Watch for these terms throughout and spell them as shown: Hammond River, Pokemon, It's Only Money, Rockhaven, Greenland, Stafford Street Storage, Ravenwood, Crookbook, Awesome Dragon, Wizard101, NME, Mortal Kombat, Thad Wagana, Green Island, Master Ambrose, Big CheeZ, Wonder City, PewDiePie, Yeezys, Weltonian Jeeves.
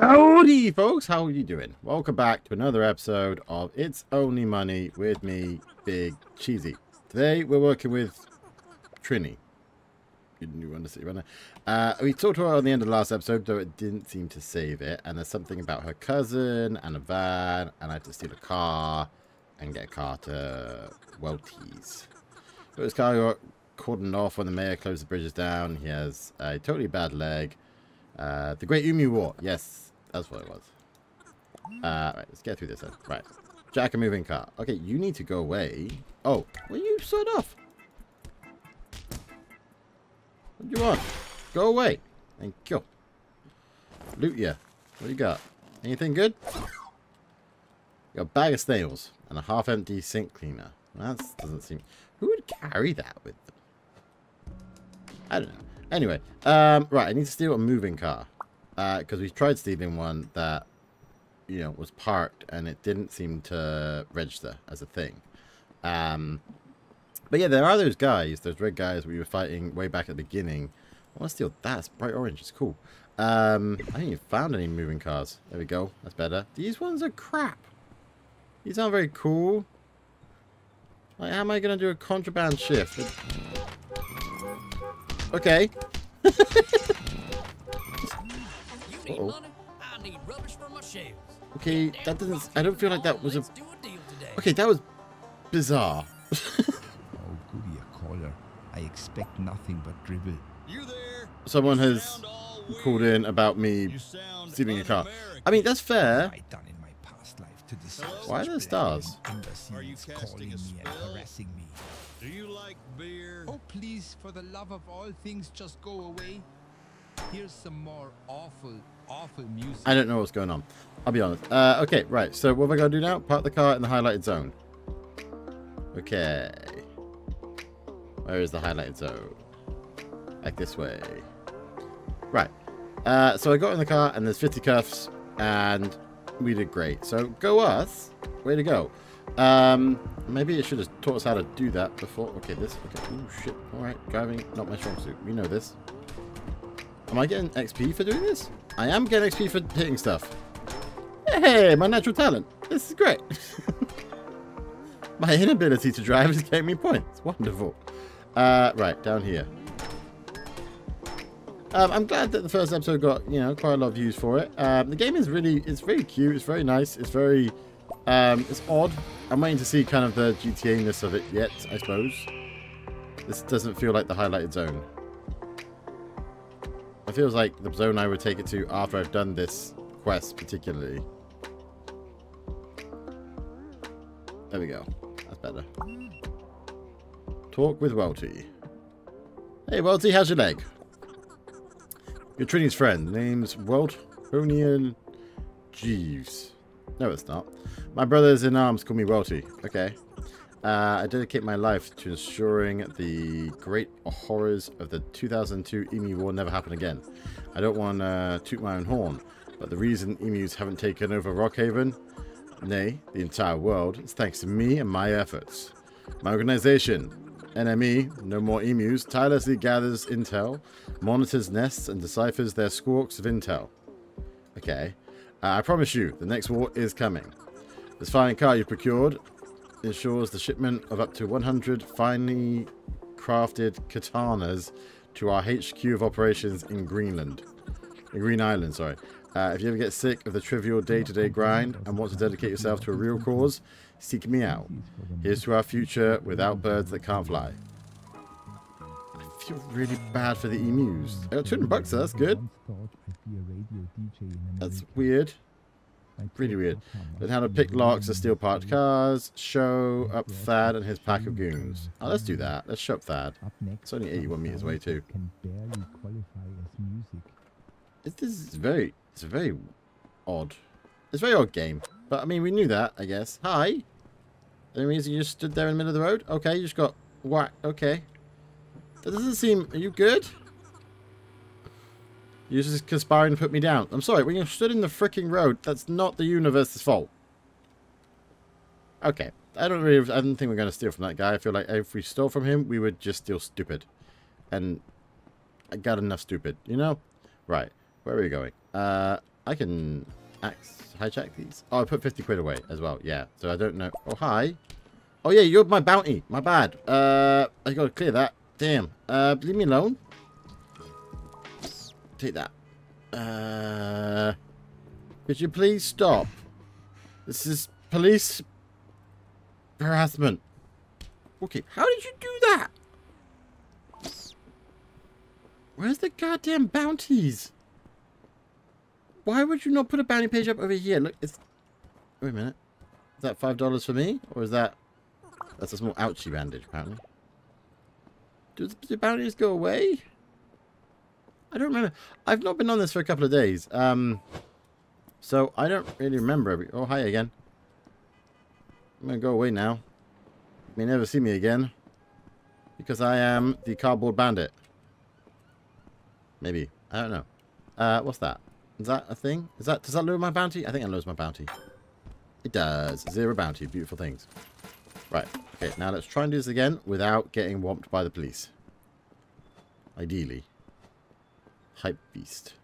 Howdy, folks. How are you doing? Welcome back to another episode of It's Only Money with me, Big CheeZ. Today, we're working with Trini. New Wonder City runner. We talked to her on the end of the last episode, though it didn't seem to save it. And there's something about her cousin and a van, and I had to steal a car and get a car to Welties. So this car got cordoned off when the mayor closed the bridges down. He has a totally bad leg. The Great Umu War. Yes, that's what it was. Right, let's get through this then. Right. Jack, a moving car. Okay, you need to go away. Oh, will you sort off? What do you want? Go away. Thank you. Loot ya. What you got? Anything good? You got a bag of snails and a half-empty sink cleaner. Well, that doesn't seem... Who would carry that with them? I don't know. Anyway, right, I need to steal a moving car. Because we tried stealing one that, you know, was parked and it didn't seem to register as a thing. But yeah, there are those guys, those red guys we were fighting way back at the beginning. I want to steal that. It's bright orange. It's cool. I haven't even found any moving cars. There we go. That's better. These ones are crap. These aren't very cool. Like, how am I going to do a contraband shift? Okay. Uh-oh. Okay, that doesn't... I don't feel like that was a... Okay, that was bizarre. Oh, goody, a caller. I expect nothing but dribble. Someone has called in about me stealing a car. I mean, that's fair. Why are there stars? Are you calling me and harassing me? Do you like beer? Oh, please, for the love of all things, just go away. Here's some more awful music. I don't know what's going on. I'll be honest. Okay, right. So what am I going to do now? Park the car in the highlighted zone. Okay. Where is the highlighted zone? Like this way. Right. So I got in the car and there's 50 cuffs and we did great. So go us. Way to go. Maybe it should have taught us how to do that before. Okay, this. Okay. Ooh, shit. All right, driving not my strong suit. We know this. Am I getting XP for doing this? I am getting XP for hitting stuff. Hey, my natural talent. This is great. My inability to drive is getting me points. Wonderful. Right down here. I'm glad that the first episode got, you know, quite a lot of views for it. The game is really, it's very cute. It's very nice. It's very. It's odd. I'm waiting to see kind of the GTA-ness of it yet, I suppose. This doesn't feel like the highlighted zone. It feels like the zone I would take it to after I've done this quest, particularly. There we go. That's better. Talk with Welty. Hey, Welty, how's your leg? You're Trini's friend. Name's Weltonian Jeeves. No, it's not. My brothers in arms call me Welty. Okay. I dedicate my life to ensuring the great horrors of the 2002 Emu War never happen again. I don't want to toot my own horn, but the reason emus haven't taken over Rockhaven, nay, the entire world, is thanks to me and my efforts. My organization, NME, No More Emus, tirelessly gathers intel, monitors nests, and deciphers their squawks of intel. Okay. I promise you, the next war is coming. This fine car you procured ensures the shipment of up to 100 finely crafted katanas to our HQ of operations in Greenland. In Green Island, sorry. If you ever get sick of the trivial day-to-day grind and want to dedicate yourself to a real cause, seek me out. Here's to our future without birds that can't fly. I feel really bad for the emus. I got 200 bucks, so that's good. That's weird. Really weird. Learn how to pick locks and steal parked cars. Show up Thad and his pack of goons. Oh, let's do that. Let's show up Thad. It's only 81 meters away too. It's very odd. It's a very odd game. But I mean, we knew that, I guess. Hi. Any reason you just stood there in the middle of the road? Okay, you just got whacked. Okay. That doesn't seem... Are you good? You're just conspiring to put me down. I'm sorry, when you stood in the fricking road, that's not the universe's fault. Okay. I don't think we're going to steal from that guy. I feel like if we stole from him, we would just steal stupid. And I got enough stupid, you know? Right. Where are we going? I can hijack these. Oh, I put 50 quid away as well. Yeah, so I don't know. Oh, hi. Oh, yeah, you're my bounty. My bad. I got to clear that. Damn. Leave me alone. Take that. Could you please stop? This is police harassment. Okay, how did you do that? Where's the goddamn bounties? Why would you not put a bounty page up over here? Look, it's... Wait a minute. Is that $5 for me? Or is that... That's a small ouchie bandage, apparently. Do the bounties go away? I don't remember. I've not been on this for a couple of days. So I don't really remember every... Oh, hi again. I'm going to go away now. You may never see me again. Because I am the cardboard bandit. Maybe. I don't know. What's that? Is that a thing? Is that... Does that lower my bounty? I think it lowers my bounty. It does. Zero bounty. Beautiful things. Right. Okay, now let's try and do this again without getting whomped by the police. Ideally. Hype beast.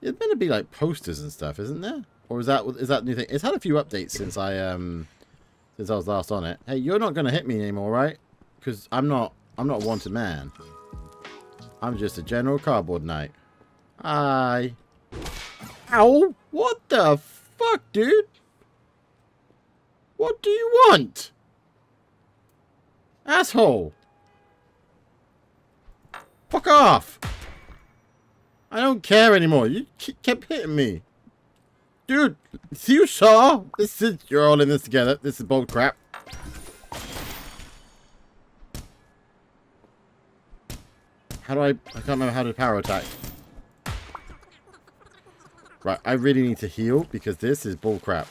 It's meant to be like posters and stuff, isn't there? Or is that new thing? It's had a few updates since I was last on it. Hey, you're not gonna hit me anymore, right? Because I'm not a wanted man. I'm just a general cardboard knight. Hi. Ow! What the fuck, dude? What do you want? Asshole! Fuck off! I don't care anymore. You kept hitting me. Dude, you saw? This is... You're all in this together. This is bull crap. How do I... can't remember how to power attack. Right, I really need to heal because this is bull crap.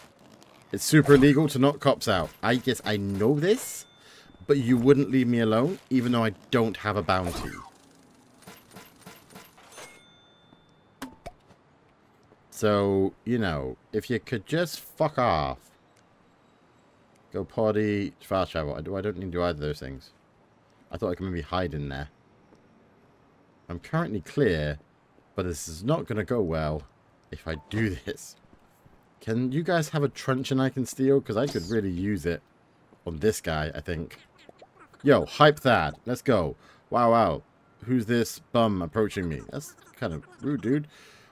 It's super illegal to knock cops out. I guess I know this, but you wouldn't leave me alone even though I don't have a bounty. So, you know, if you could just fuck off. Go potty, fast travel. I don't need to do either of those things. I thought I could maybe hide in there. I'm currently clear, but this is not going to go well if I do this. Can you guys have a truncheon I can steal? Because I could really use it on this guy, I think. Yo, hype that. Let's go. Wow, wow. Who's this bum approaching me? That's kind of rude, dude.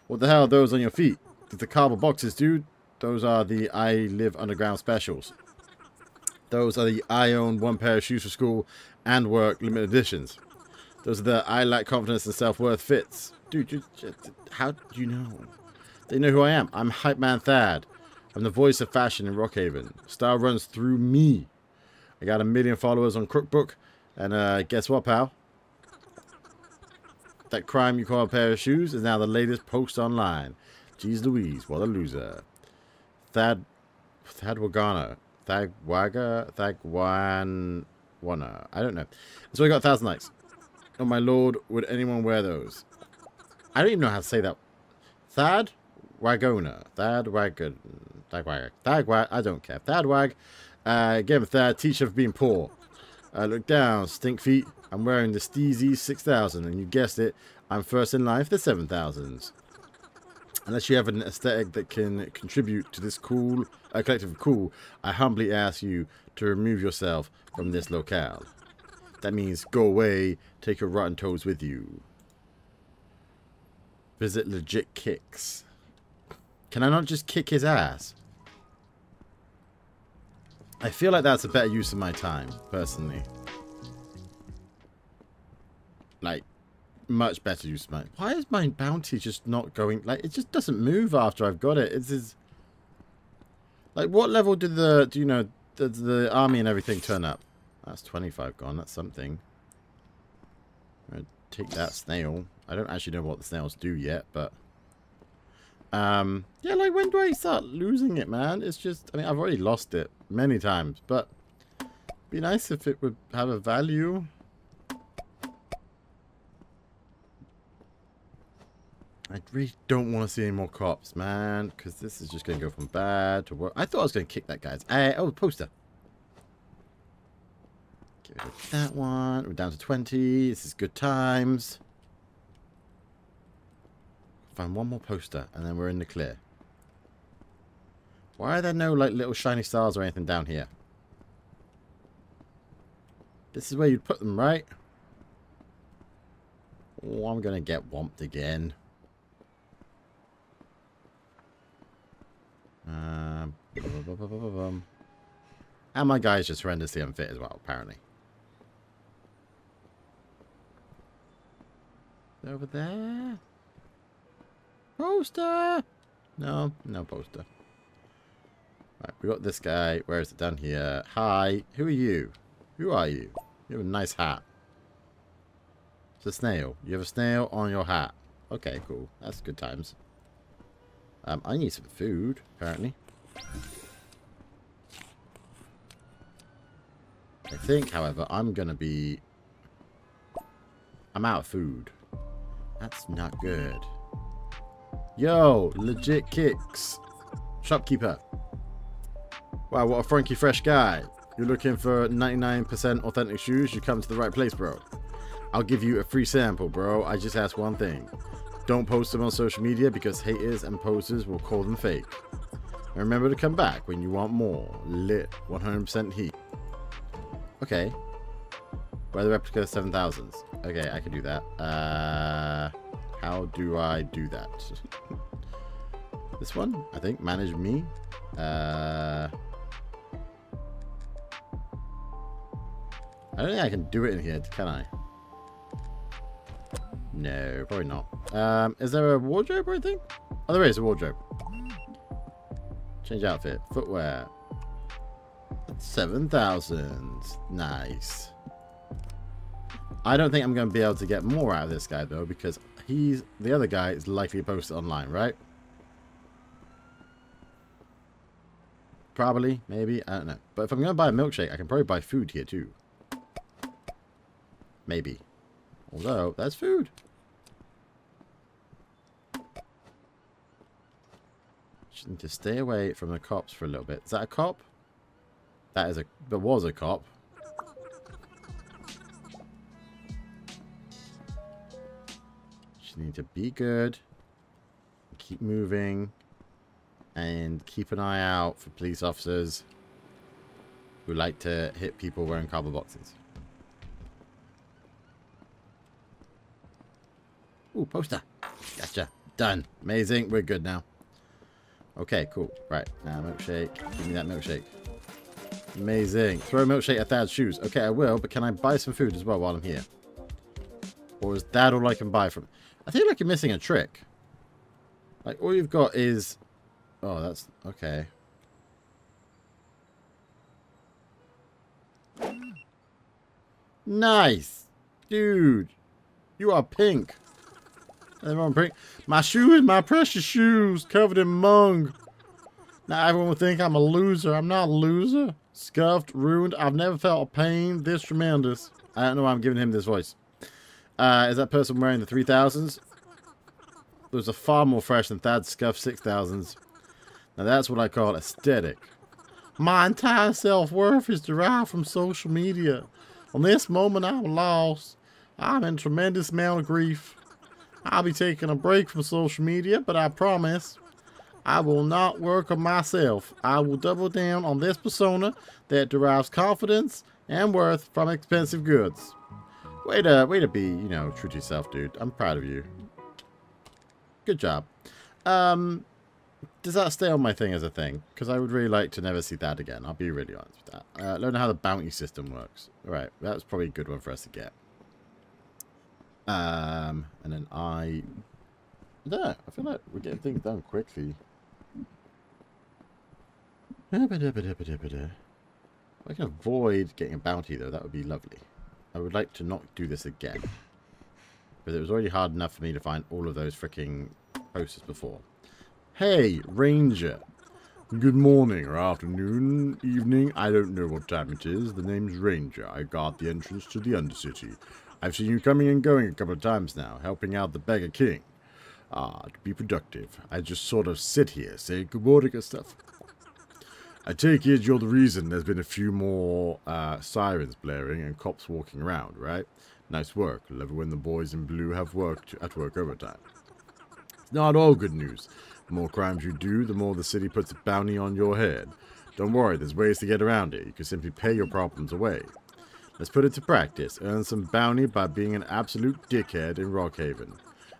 What the hell are those on your feet? The cardboard boxes, dude. Those are the I Live Underground specials. Those are the I own one pair of shoes for school and work limited editions. Those are the I lack confidence and self-worth fits. Dude, how do you know? They know who I am. I'm Hype Man Thad. I'm the voice of fashion in Rockhaven. Style runs through me. I got 1 million followers on Crookbook. And guess what, pal? That crime you call a pair of shoes is now the latest post online. Jeez Louise, what a loser. Thad Wagana. I don't know. So I got 1,000 likes. Oh my lord, would anyone wear those? I don't even know how to say that. Thad Wagona. Thad Wag. I don't care. Thad Wag. Again, Thad, teacher for being poor. Look down, stink feet. I'm wearing the CheeZ 6000, and you guessed it, I'm first in life, the 7000s. Unless you have an aesthetic that can contribute to this cool, collective of cool, I humbly ask you to remove yourself from this locale. That means go away, take your rotten toes with you. Visit legit kicks. Can I not just kick his ass? I feel like that's a better use of my time, personally. Like, much better use of my... Why is my bounty just not going... Like, it just doesn't move after I've got it. It's just... Like, what level did the... Do you know, the army and everything turn up? That's 25 gone. That's something. I'm going to take that snail. I don't actually know what the snails do yet, but... Yeah, like, when do I start losing it, man? It's just... I mean, I've already lost it many times, but... It'd be nice if it would have a value... I really don't want to see any more cops, man, because this is just going to go from bad to worse. I thought I was going to kick that guy's ass. Oh, poster. Get rid of that one. We're down to 20. This is good times. find one more poster and then we're in the clear. Why are there no like little shiny stars or anything down here? This is where you'd put them, right? Oh, I'm gonna get whomped again. And my guy's just horrendously unfit as well, apparently. Over there. Poster! No, no poster. Right, we got this guy. Where is it? Down here. Hi, who are you? Who are you? You have a nice hat. It's a snail. You have a snail on your hat. Okay, cool. That's good times. I need some food, apparently. I think, however, I'm going to be... I'm out of food. That's not good. Yo, legit kicks. Shopkeeper. Wow, what a funky fresh guy. You're looking for 99% authentic shoes? You come to the right place, bro. I'll give you a free sample, bro. I just ask one thing. Don't post them on social media because haters and posters will call them fake. And remember to come back when you want more. Lit 100% heat. Okay. Buy the replica 7,000s. Okay, I can do that. How do I do that? This one, I think. Manage me. I don't think I can do it in here, can I? No, probably not. Is there a wardrobe or anything? Oh, there is a wardrobe. Change outfit. Footwear. 7,000. Nice. I don't think I'm going to be able to get more out of this guy, though, because he's the other guy is likely posted online, right? Probably, maybe, I don't know. But if I'm going to buy a milkshake, I can probably buy food here, too. Maybe. Although, that's food. Just need to stay away from the cops for a little bit. Is that a cop? That is a... There was a cop. Need to be good, keep moving, and keep an eye out for police officers who like to hit people wearing cardboard boxes. Ooh, poster. Gotcha. Done. Amazing. We're good now. Okay, cool. Right. Now milkshake. Give me that milkshake. Amazing. Throw a milkshake at Dad's shoes. Okay, I will, but can I buy some food as well while I'm here? Or is that all I can buy from... I feel like you're missing a trick. Like, all you've got is... Oh, that's... Okay. Nice! Dude! You are pink! Everyone pink. My shoes, my precious shoes, covered in mung. Now everyone will think I'm a loser. I'm not a loser. Scuffed, ruined. I've never felt a pain this tremendous. I don't know why I'm giving him this voice. Is that person wearing the 3,000s? Those are far more fresh than Thad's scuffed 6,000s. Now that's what I call aesthetic. My entire self-worth is derived from social media. On this moment, I'm lost. I'm in a tremendous amount of grief. I'll be taking a break from social media, but I promise I will not work on myself. I will double down on this persona that derives confidence and worth from expensive goods. Way to be, you know, true to yourself, dude. I'm proud of you. Good job. Does that stay on my thing as a thing? Because I would really like to never see that again. I'll be really honest with that. Learn how the bounty system works. Alright, that's probably a good one for us to get. And then I don't know. I feel like we're getting things done quickly. If I can avoid getting a bounty, though, that would be lovely. I would like to not do this again. But it was already hard enough for me to find all of those freaking posters before. Hey, Ranger. Good morning or afternoon, evening. I don't know what time it is. The name's Ranger. I guard the entrance to the Undercity. I've seen you coming and going a couple of times now, helping out the Beggar King. Ah, to be productive. I just sort of sit here, say good morning and stuff. I take it you're the reason there's been a few more sirens blaring and cops walking around, right? Nice work. Love it when the boys in blue have worked at work overtime. It's not all good news. The more crimes you do, the more the city puts a bounty on your head. Don't worry, there's ways to get around it. You can simply pay your problems away. Let's put it to practice. Earn some bounty by being an absolute dickhead in Rockhaven.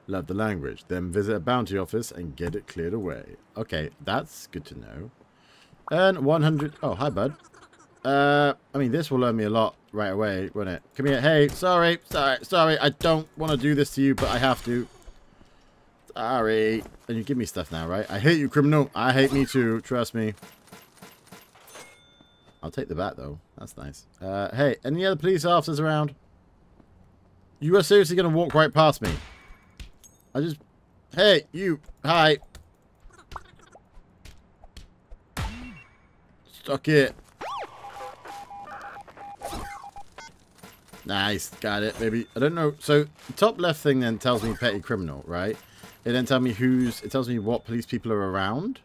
Love the language. Then visit a bounty office and get it cleared away. Okay, that's good to know. Earn 100... Oh, hi, bud. I mean, this will learn me a lot right away, won't it? Come here. Hey, sorry. I don't want to do this to you, but I have to. Sorry. And you give me stuff now, right? I hate you, criminal. I hate me too. Trust me. I'll take the bat, though. That's nice. Hey, any other police officers around? You are seriously going to walk right past me. I just... Hey, you. Hi. Stuck it. Nice, got it, maybe. I don't know. So the top left thing then tells me petty criminal, right? It then tells me who's, it tells me what police people are around.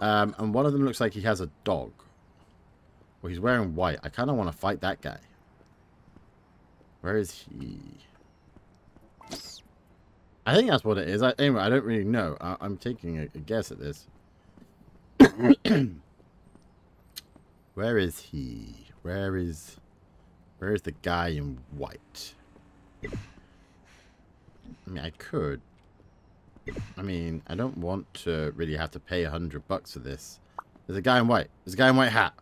And one of them looks like he has a dog. Well, he's wearing white. I kind of want to fight that guy. Where is he? I think that's what it is. Anyway, I don't really know. I'm taking a guess at this. Where is he? Where is the guy in white? I mean, I could. I mean, I don't want to really have to pay $100 for this. There's a guy in white. There's a guy in white hat.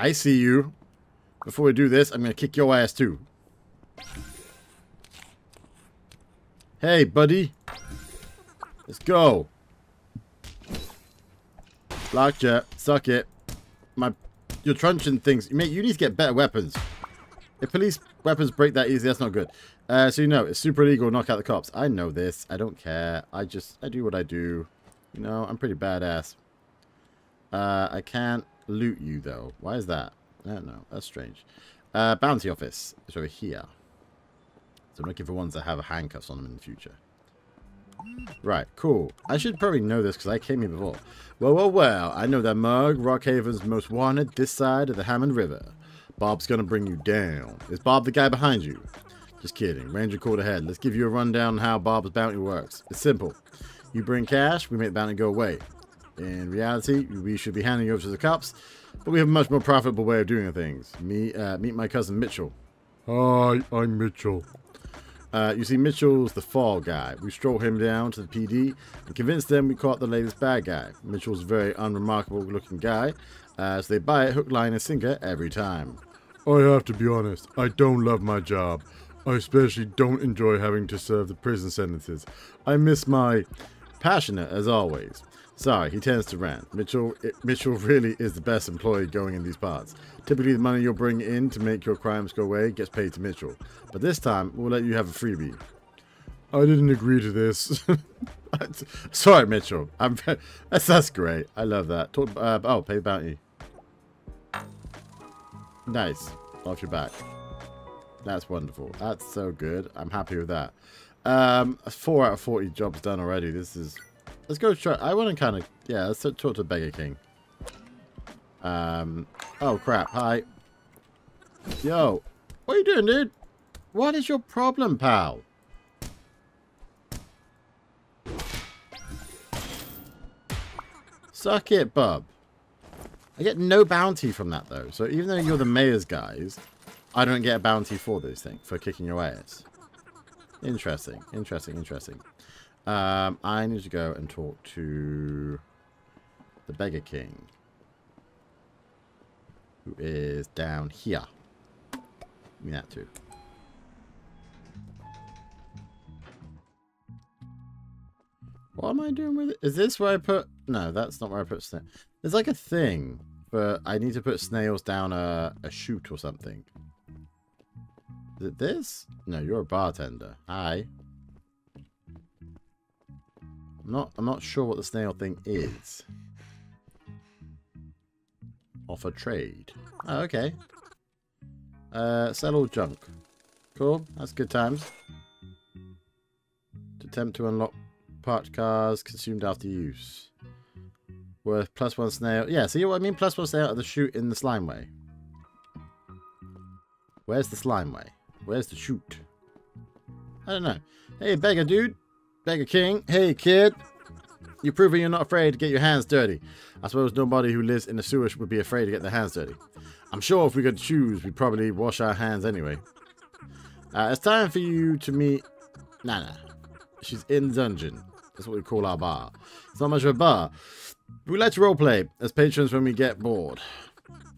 I see you. Before we do this, I'm going to kick your ass too. Hey, buddy. Let's go. Blackjack. Suck it. You're truncheon things. Mate, you need to get better weapons. If police weapons break that easy, that's not good. So you know, it's super illegal. Knock out the cops. I know this. I don't care. I do what I do. You know, I'm pretty badass. I can't loot you, though. Why is that? I don't know. That's strange. Bounty office is over here. So I'm looking for ones that have handcuffs on them in the future. Right, cool. I should probably know this because I came here before. Well, well, well. I know that mug. Rockhaven's most wanted this side of the Hammond River. Bob's gonna bring you down. Is Bob the guy behind you? Just kidding. Ranger called ahead. Let's give you a rundown on how Bob's bounty works. It's simple. You bring cash, we make the bounty go away. In reality, we should be handing over to the cops, but we have a much more profitable way of doing things. Meet my cousin Mitchell. Hi, I'm Mitchell. You see, Mitchell's the fall guy. We stroll him down to the PD and convince them we caught the latest bad guy. Mitchell's a very unremarkable looking guy, so they buy it hook, line, and sinker every time. I have to be honest, I don't love my job. I especially don't enjoy having to serve the prison sentences. I miss my... passionate, as always. Sorry, he tends to rant. Mitchell really is the best employee going in these parts. Typically, the money you'll bring in to make your crimes go away gets paid to Mitchell. But this time, we'll let you have a freebie. I didn't agree to this. Sorry, Mitchell. That's great. I love that. Oh, pay the bounty. Nice. Off your back. That's wonderful. That's so good. I'm happy with that. 4 out of 40 jobs done already. This is... Let's go try... I want to kind of... Yeah, let's talk to Beggar King. Oh, crap. Hi. Yo. What are you doing, dude? What is your problem, pal? Suck it, bub. I get no bounty from that, though. So even though you're the mayor's guys, I don't get a bounty for this thing. For kicking your ass. Interesting, interesting, interesting. I need to go and talk to the Beggar King, who is down here. Give me that too. What am I doing with it? Is this where I put... No, that's not where I put snails. There's like a thing, but I need to put snails down a chute or something. Is it this? No, you're a bartender. Hi. I'm not sure what the snail thing is. Offer trade. Oh, okay. Sell all junk. Cool. That's good times. Attempt to unlock parked cars consumed after use. Worth +1 snail. Yeah, see what I mean? +1 snail at the chute in the slime way. Where's the slime way? Where's the chute? I don't know. Hey, beggar dude. Dagger King. Hey, kid. You're proving you're not afraid to get your hands dirty. I suppose nobody who lives in the sewers would be afraid to get their hands dirty. I'm sure if we could choose, we'd probably wash our hands anyway. It's time for you to meet Nana. She's in the dungeon. That's what we call our bar. It's not much of a bar. We like to roleplay as patrons when we get bored.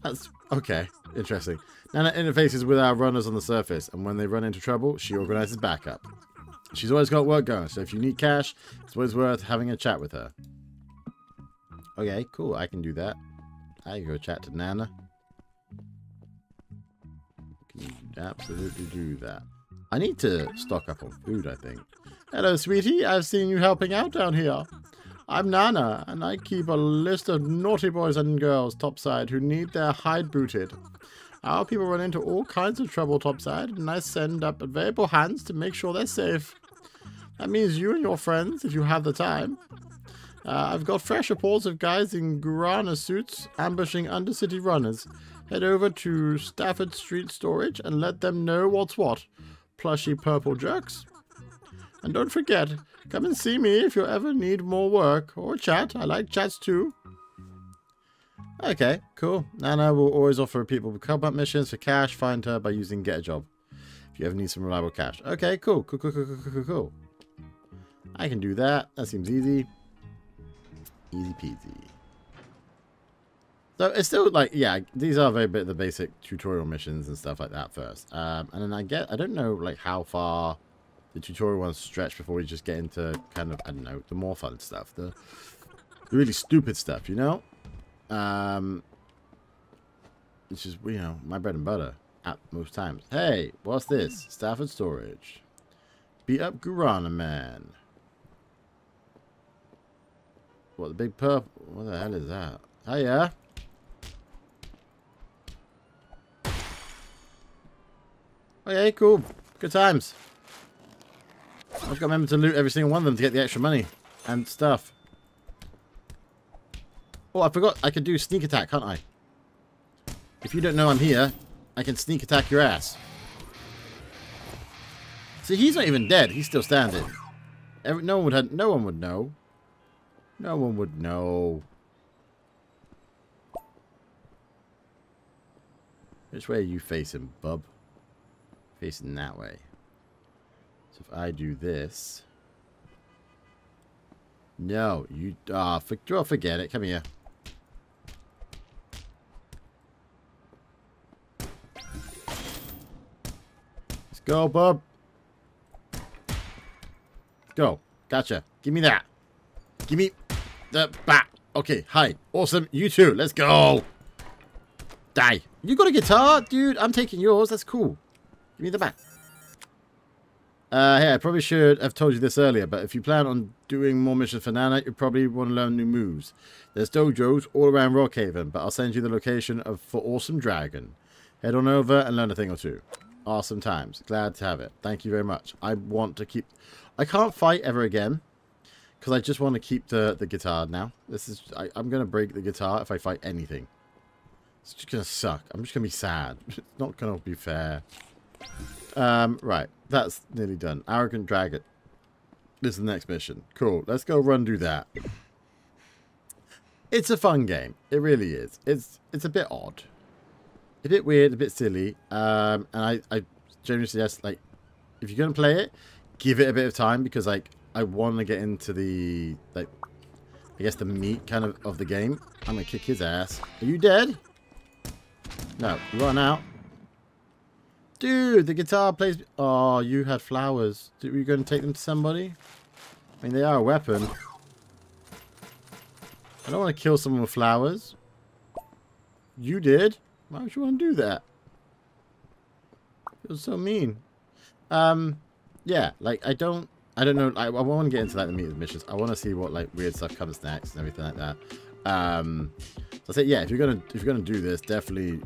That's okay. Interesting. Nana interfaces with our runners on the surface, and when they run into trouble, she organizes backup. She's always got work going, so if you need cash, it's always worth having a chat with her. Okay, cool. I can do that. I can go chat to Nana. Can absolutely do that. I need to stock up on food, I think. Hello, sweetie. I've seen you helping out down here. I'm Nana, and I keep a list of naughty boys and girls topside who need their hide booted. Our people run into all kinds of trouble topside, and I send up available hands to make sure they're safe. That means you and your friends, if you have the time. I've got fresh reports of guys in guarana suits ambushing Undercity runners. Head over to Stafford Street Storage and let them know what's what. Plushy purple jerks. And don't forget, come and see me if you ever need more work or chat. I like chats too. Okay, cool. Nana will always offer people combat missions for cash. Find her by using Get a Job if you ever need some reliable cash. Okay, cool. Cool. I can do that. That seems easy. Easy peasy. So it's still like, yeah, these are very bit the basic tutorial missions and stuff like that first. And then I don't know like how far the tutorial ones stretch before we just get into kind of, I don't know, the more fun stuff, the really stupid stuff, you know? Which is, you know, my bread and butter at most times. Hey, what's this? Stafford Storage. Beat up guarana man. What, the big purple? What the hell is that? Hiya. Okay, cool. Good times. I've got to remember to loot every single one of them to get the extra money and stuff. Oh, I forgot I can do sneak attack, can't I? If you don't know I'm here, I can sneak attack your ass. See, he's not even dead. He's still standing. No one would know. No one would know. Which way are you facing, bub? Facing that way. So if I do this... No, you... Ah, forget it. Come here. Let's go, bub. Go. Gotcha. Give me that. Give me the bat. Okay, hi. Awesome. You too. Let's go. Die. You got a guitar? Dude, I'm taking yours. That's cool. Give me the bat. Hey, I probably should have told you this earlier, but if you plan on doing more missions for Nana, you probably want to learn new moves. There's dojos all around Rockhaven, but I'll send you the location for Awesome Dragon. Head on over and learn a thing or two. Awesome times. Glad to have it. Thank you very much. I want to keep... I can't fight ever again, because I just want to keep the guitar now. This is... I'm going to break the guitar if I fight anything. It's just going to suck. I'm just going to be sad. It's not going to be fair. Right. That's nearly done. Arrogant Dragon. This is the next mission. Cool. Let's go run do that. It's a fun game. It really is. It's a bit odd. A bit weird. A bit silly. And I generally suggest, like, if you're going to play it, give it a bit of time because, like, I want to get into the, like, I guess the meat kind of the game. I'm going to kick his ass. Are you dead? No. Run out. Dude, the guitar plays... Oh, you had flowers. Were you going to take them to somebody? I mean, they are a weapon. I don't want to kill someone with flowers. You did? Why would you want to do that? It was so mean. Yeah, like, I don't know. I want to get into, like, the meat of the missions. I want to see what, like, weird stuff comes next and everything like that. So I say, yeah, if you're gonna do this, definitely,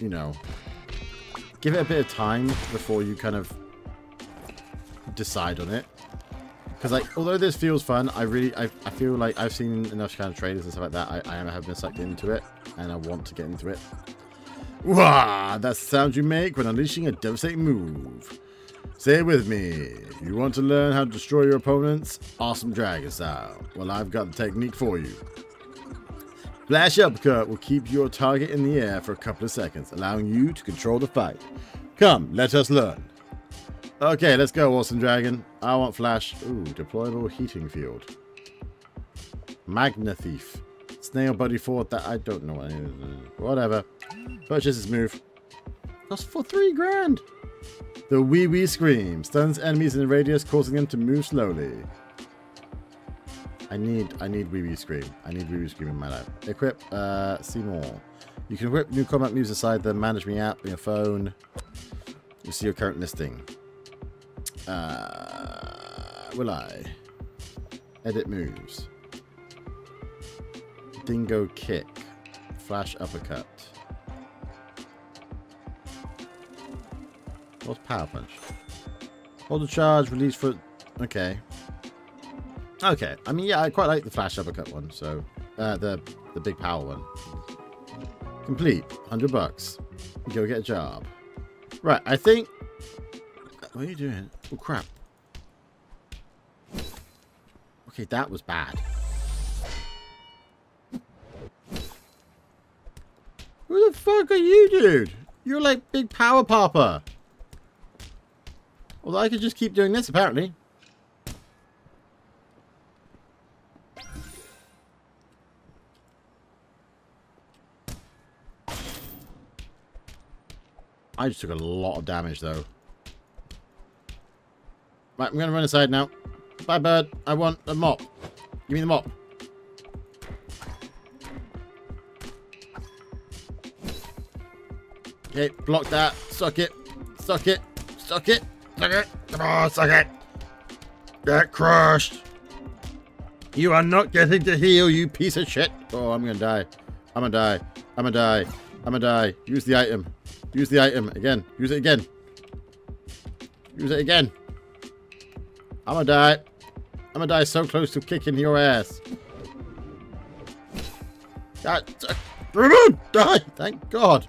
you know... Give it a bit of time before you kind of decide on it. Because, like, although this feels fun, I feel like I've seen enough kind of trailers and stuff like that. I have been sucked into it, and I want to get into it. Wah! That's the sound you make when unleashing a devastating move. Say it with me. If you want to learn how to destroy your opponents, Awesome Dragon style. Well, I've got the technique for you. Flash Uppercut will keep your target in the air for a couple of seconds, allowing you to control the fight. Come, let us learn. Okay, let's go, Awesome Dragon. I want Flash. Ooh, deployable heating field. Magna Thief. Snail Buddy 4, that I don't know what it is. Whatever. Purchase this move. That's for 3 grand. The Wee Wee Scream. Stuns enemies in a radius, causing them to move slowly. I need Wee Wee Scream. I need Wee Wee Scream in my life. Equip, see more. You can equip new combat moves aside the Manage Me app on your phone. You see your current listing. Will I? Edit moves. Dingo Kick. Flash Uppercut. What's Power Punch? Hold the charge, release for... Okay. Okay, I mean, yeah, I quite like the Flash Uppercut one, so... the big power one. Complete. 100 bucks. Go get a job. Right, I think... What are you doing? Oh, crap. Okay, that was bad. Who the fuck are you, dude? You're like Big Power Popper. Although I could just keep doing this, apparently. I just took a lot of damage, though. Right, I'm going to run aside now. Bye, bird. I want a mop. Give me the mop. Okay, block that. Suck it. Suck it. Suck it. Suck it. Come on, suck it. Get crushed. You are not getting to heal, you piece of shit. Oh, I'm going to die. I'm going to die. I'm going to die. I'm going to die. Use the item. Use the item again. Use it again. Use it again. I'm gonna die. I'm gonna die so close to kicking your ass. Die! Thank God.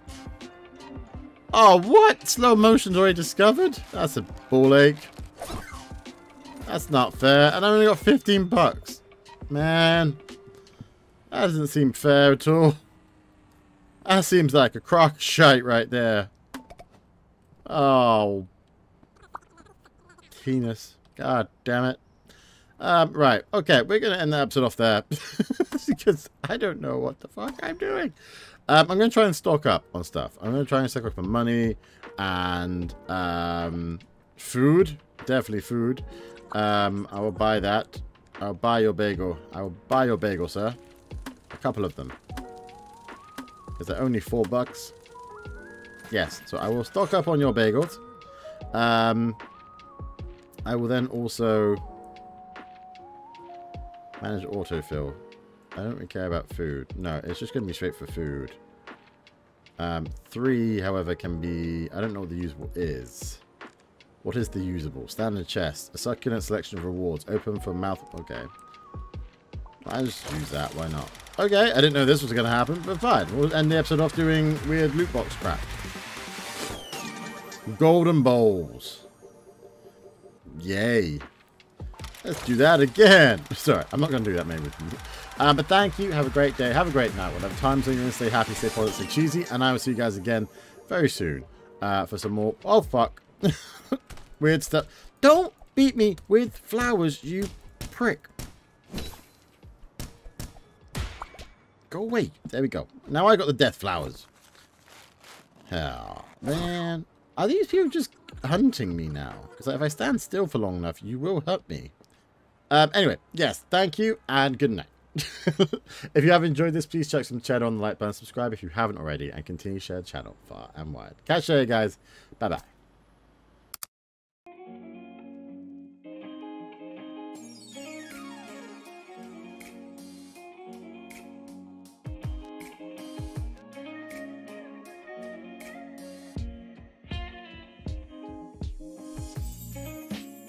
Oh, what? Slow motion's already discovered? That's a ball ache. That's not fair. And I only got 15 bucks. Man. That doesn't seem fair at all. That seems like a crock of shite right there. Oh. Penis. God damn it. Right. Okay. We're going to end the episode off there. Because I don't know what the fuck I'm doing. I'm going to try and stock up on stuff. I'm going to try and stock up on money and food. Definitely food. I will buy that. I'll buy your bagel. I will buy your bagel, sir. A couple of them. Is that only 4 bucks? Yes. So I will stock up on your bagels. I will then also manage autofill. I don't really care about food. No, it's just going to be straight for food. 3, however, can be... I don't know what the usable is. What is the usable? Standard chest. A succulent selection of rewards. Open for mouth... Okay. I just use that. Why not? Okay, I didn't know this was going to happen, but fine. We'll end the episode off doing weird loot box crap. Golden bowls. Yay. Let's do that again. Sorry, I'm not going to do that maybe. But thank you. Have a great day. Have a great night. Whatever time zone you're in, stay happy, stay positive, stay cheesy. And I will see you guys again very soon for some more. Oh, fuck. Weird stuff. Don't beat me with flowers, you prick. Go away. There we go. Now I got the death flowers. Oh, man. Are these people just hunting me now? Because if I stand still for long enough, you will hurt me. Anyway, yes, thank you and good night. If you have enjoyed this, please check some cheddar on the like button, subscribe if you haven't already, and continue to share the channel far and wide. Catch you later, guys. Bye-bye.